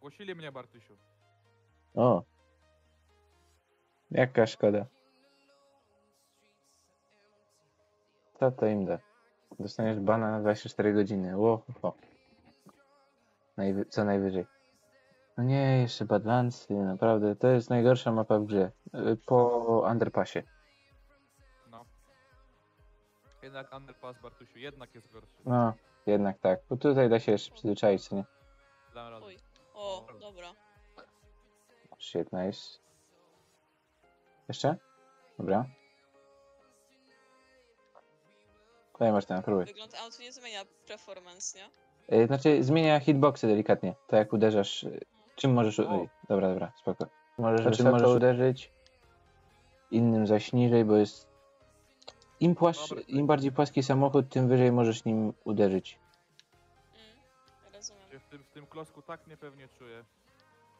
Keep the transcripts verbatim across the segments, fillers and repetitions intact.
Ogłosili mnie, Bartusiu. O. Jaka szkoda. Co to im da? Dostaniesz bana na dwadzieścia cztery godziny. Ło, ho. Najwy co najwyżej. No nie, jeszcze Badlandsy, naprawdę. To jest najgorsza mapa w grze. Po Underpassie. No. Jednak Underpass, Bartusiu, jednak jest gorszy. No, jednak tak. Bo tutaj da się jeszcze przyzwyczaić, co nie? Dam radę. Oj. O, dobra. Shit, nice. Jeszcze? Dobra. Tutaj masz ten, próbuj. Wygląd autu nie zmienia performance, nie? Yy, znaczy, zmienia hitboxy delikatnie. Tak jak uderzasz. Hmm. Czym możesz uderzyć? Dobra, dobra, spoko. Możesz, znaczy, wysoko... możesz uderzyć. Innym zaś niżej, bo jest... Im, płasz... dobra, Im bardziej płaski samochód, tym wyżej możesz nim uderzyć. Hmm, rozumiem. Ja w tym, w tym klocku tak niepewnie czuję.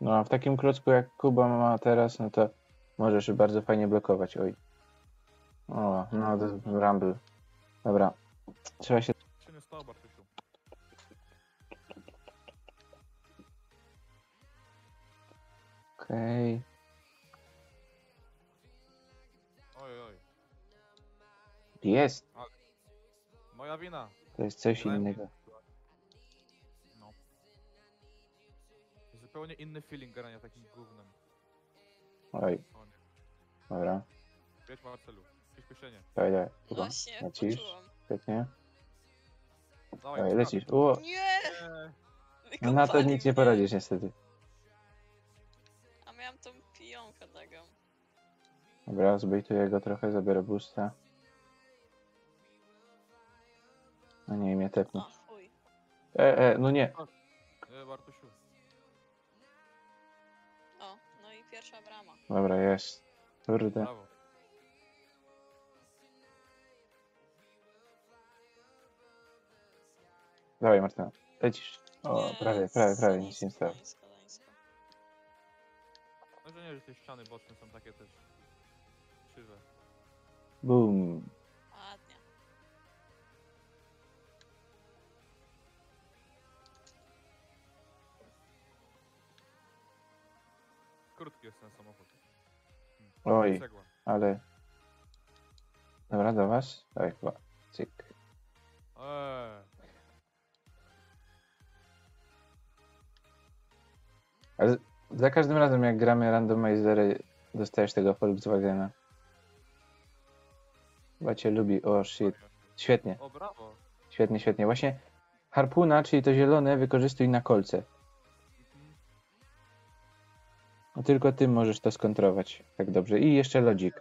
No, a w takim klocku jak Kuba ma teraz, no to możesz bardzo fajnie blokować, oj. O, no to jest rumble. Dobra, trzeba się... Czy nie stało, Bartusiu? Okej. Okay. Oj, oj. Jest! A, moja wina. To jest coś Lębie. innego. No. Zupełnie inny feeling grania takim gównem. Oj. Dobra. Wiesz, Marcelu. Przyspieszenie. Daj, daj. Kuba, lecisz. Świetnie. Dawaj, daj, lecisz. Uo. Nie! No na to nic nie poradzisz niestety. A miałem tą pijonkę tego. Dobra, zbejtuję go trochę, zabiorę boosta. No nie, mnie tepnął. E, e, no nie. Nie, Bartusiu. O, no i pierwsza brama. Dobra, jest. Kurde. Dawaj, Martyna, lecisz. O, nie, prawie, prawie, prawie, nic nie stało. Może nie, że te ściany boczne są takie też krzywe. Boom. Ładnie. Krótki jest ten samochód. Hmm. Oj, ale... Dobra, do was? Dawaj, chyba. Cyk. Eee. Ale za każdym razem, jak gramy randomizery, dostajesz tego Volkswagena. Chyba cię lubi. O, shit. Świetnie. O, brawo. Świetnie, świetnie. Właśnie harpuna, czyli to zielone, wykorzystuj na kolce. No, tylko ty możesz to skontrować tak dobrze. I jeszcze lodzik.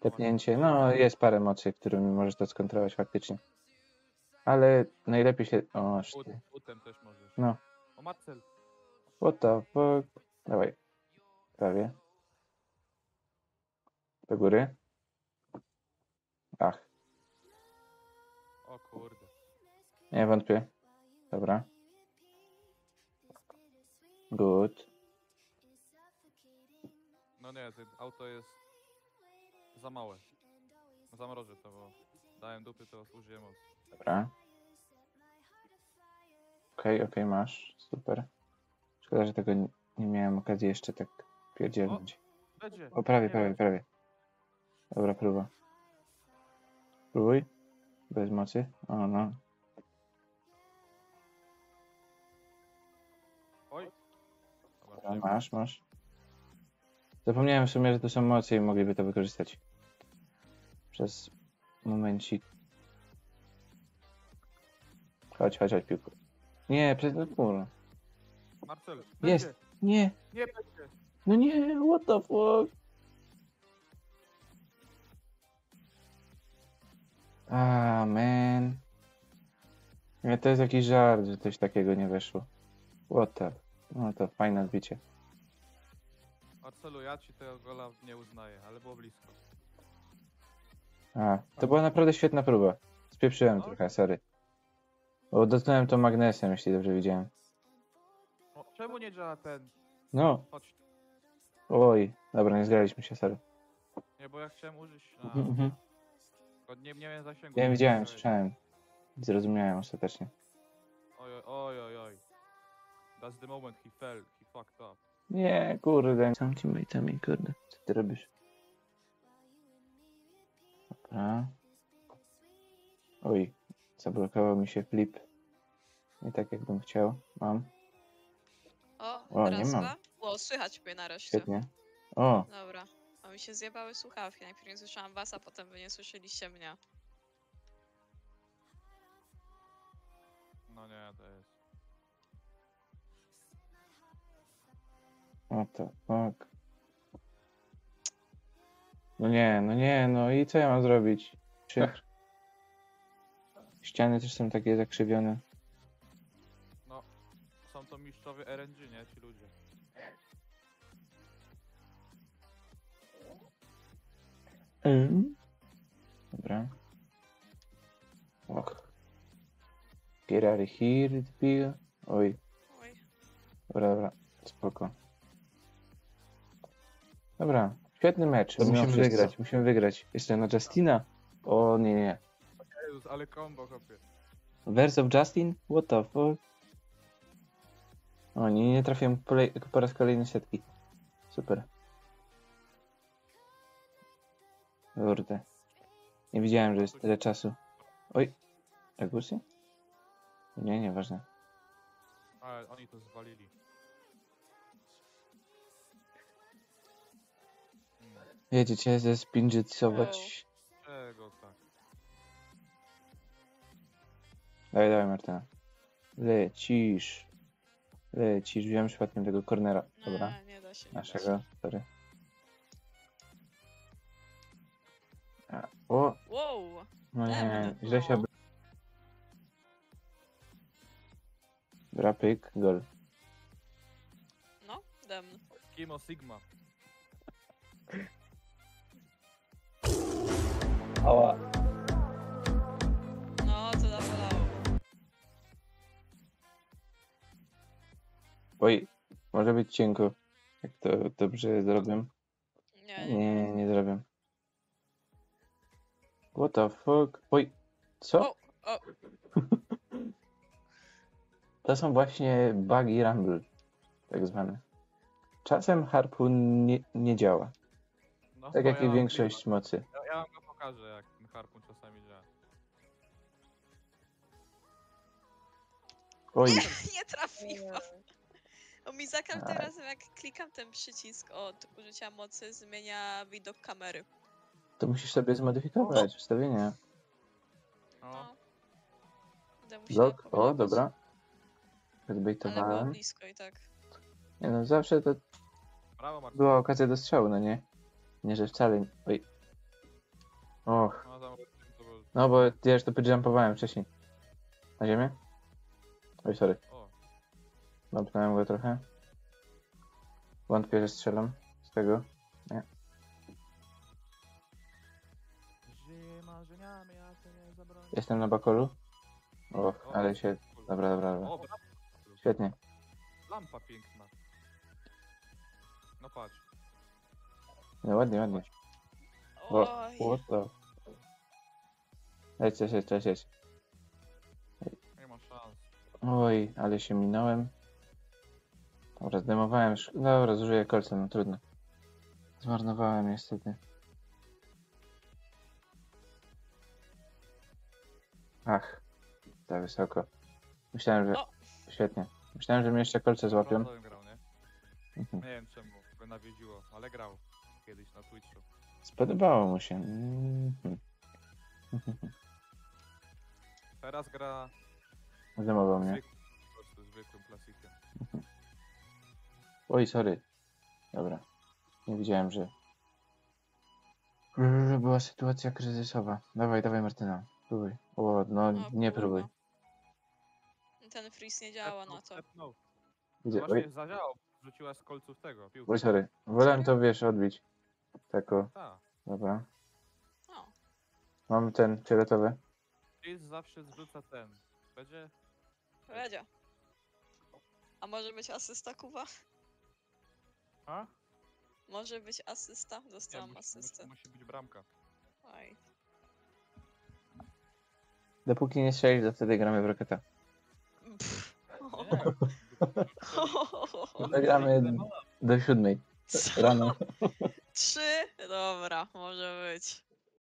Tepnięcie. No, jest parę mocy, którymi możesz to skontrować faktycznie. Ale najlepiej się... O, shit. Utem też możesz. No. O, Marcel. What the fuck? Dawaj. Prawie. Do góry. Ach. O kurde. Nie wątpię. Dobra. Good. No nie, to auto jest za małe. Zamrożę to, bo dałem dupy, to użyję mocy. Dobra. Okej, okej, masz. Super. Szkoda, że tego nie miałem okazji jeszcze tak pierdzielnąć. O, prawie, prawie, prawie. Dobra, próba. Próbuj. Bez mocy. O, no. Oj. Masz, masz. Zapomniałem w sumie, że to są mocy i mogliby to wykorzystać. Przez momencik. Chodź, chodź, chodź, piłku. Nie, przez ten pół. Marcel, jest! Będzie. Nie! Nie będzie! No nie, what the fuck? Ah, man. Nie, to jest jakiś żart, że coś takiego nie weszło. What the... No to fajne odbicie. Marcelu, ja ci tego gola nie uznaję, ale było blisko. A, to była naprawdę świetna próba. Spieprzyłem no. trochę, sorry. Bo dotknąłem to magnesem, jeśli dobrze widziałem. Czemu nie działa ten? No. Chodź. Oj, dobra, nie zgraliśmy się, sorry. Nie, bo ja chciałem użyć na... Mm -hmm. nie, nie miałem zasięgu. Ja widziałem, słyszałem. Zrozumiałem ostatecznie. Oj, oj, oj, oj. That's the moment he fell, he fucked up. Nie, kurde. Sam teammate'ami, kurde. Co ty robisz? Dobra. Oj, zablokował mi się flip. Nie tak jakbym chciał. Mam. O, o nie mam. O, słychać mnie nareszcie. Świetnie. O. Dobra. A mi się zjebały słuchawki. Najpierw nie słyszałam was, a potem wy nie słyszeliście mnie. No nie, to jest... O to, tak. No nie, no nie, no i co ja mam zrobić? Przykr. Ściany też są takie zakrzywione. No, są to mistrzowie R N G, nie? Ci ludzie. Mm. Dobra. Och. Get out of here, debil. Oj. Oj. Dobra, dobra, spoko. Dobra, świetny mecz. To musimy wygrać, co? musimy wygrać. Jeszcze na Justina? O nie, nie. Jezus, ale combo, chłopie. Verse of Justin? What the fuck? O nie, nie trafiłem po raz kolejny setki. Super. Kurde. Nie widziałem, że jest tyle czasu. Oj. Agusy? Nie, nieważne. Ale oni to zwalili. Jedziecie zespinżycować. Czego tak? Daj, daj, Martyna. Lecisz. Lecisz. Wziąłem przypadkiem tego cornera. Dobra. Nie, nie da się. Naszego. Sorry. A, o. Wow. No nie, źle się obronił. Drapyk, gol. No, demn. Kimo Sigma. Ała. No, co zabolało. Oj, może być cienko. Jak to dobrze zrobię. Nie, nie, nie, nie zrobię. What the fuck? Oj, co? O, o. To są właśnie buggy rumble, tak zwane. Czasem harpun nie, nie działa. No, tak jak ja i większość filmę. mocy. Ja, ja wam go pokażę, jak ten harpun czasami działa. Oj. Nie trafiłam. Bo mi za każdym razem, jak klikam ten przycisk od użycia mocy, zmienia widok kamery. To musisz sobie zmodyfikować o. ustawienia. No. Blok, o, dobra. Ale było blisko i tak. Nie no, zawsze to Brawo, była okazja do strzału, no nie? Nie, że wcale nie. Oj. Och. No bo ja już to podjumpowałem wcześniej. Na ziemię? Oj, sorry. Napnąłem go trochę. Wątpię, że strzelam z tego. Nie. Jestem na bakolu. Och, ale się... Dobra, dobra, dobra. Świetnie. Lampa piękna. No patrz. No ładnie, ładnie. Oj. What the... Leć, leć, leć, leć. Nie ma szans. Oj, ale się minąłem. Dobra, zdemowałem. Dobra, zużyję kolce, no trudno. Zmarnowałem niestety. Ach, za wysoko. Myślałem, że... O. Świetnie. Myślałem, że mnie jeszcze kolce złapią. Grał, nie? Mhm. Nie wiem czemu, go nawiedziło, ale grał kiedyś na Twitchu. Spodobało mu się. Mm-hmm. Teraz gra... Zdemował mnie. Zwykłym, zwykłym klasikiem. Mhm. Oj, sorry. Dobra. Nie widziałem, że... Była sytuacja kryzysowa. Dawaj, dawaj Martyna. Próbuj. O, no, no nie próbuj. Ten freeze nie działa na to. No. Właśnie zadziałał, rzuciła z kolców tego piłkę. Oj, sorry. Wolałem to, wiesz, odbić. Tako. Ta. Dobra. No. Mam ten fioletowy. Freeze zawsze zrzuca ten. Będzie? Będzie. A może być asysta, Kuba? A? Może być asysta? Dostałam nie, asystę. Musi, musi być bramka. Oj. Dopóki nie strzelisz, to wtedy gramy w Rocketa. Pff. O. Nie, Zagramy do siódmej rano. Trzy? Dobra, może być.